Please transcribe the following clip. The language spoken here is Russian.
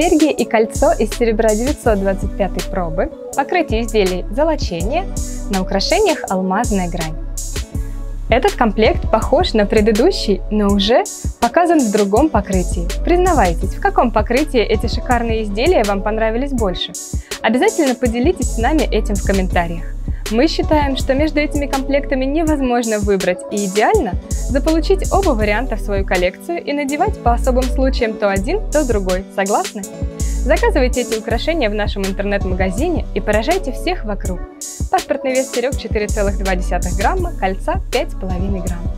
серьги и кольцо из серебра 925 пробы, покрытие изделий золочение, на украшениях алмазная грань. Этот комплект похож на предыдущий, но уже показан в другом покрытии. Признавайтесь, в каком покрытии эти шикарные изделия вам понравились больше? Обязательно поделитесь с нами этим в комментариях. Мы считаем, что между этими комплектами невозможно выбрать, и идеально заполучить оба варианта в свою коллекцию и надевать по особым случаям то один, то другой. Согласны? Заказывайте эти украшения в нашем интернет-магазине и поражайте всех вокруг. Паспортный вес серёг 4,2 грамма, кольца 5,5 грамма.